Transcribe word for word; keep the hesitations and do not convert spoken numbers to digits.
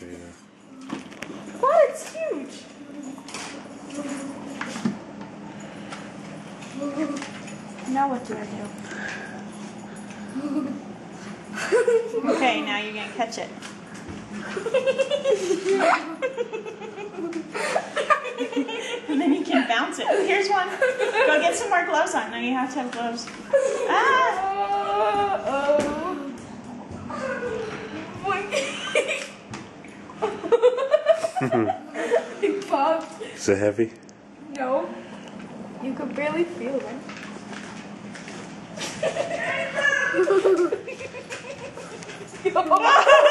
picture either. What? It's huge! Now what do I do? Okay, now you're gonna catch it. And then you can bounce it. Here's one. Go get some more gloves on. Now you have to have gloves. Ah! Oh, oh. It popped. Is it heavy? No. You could barely feel it. Oh.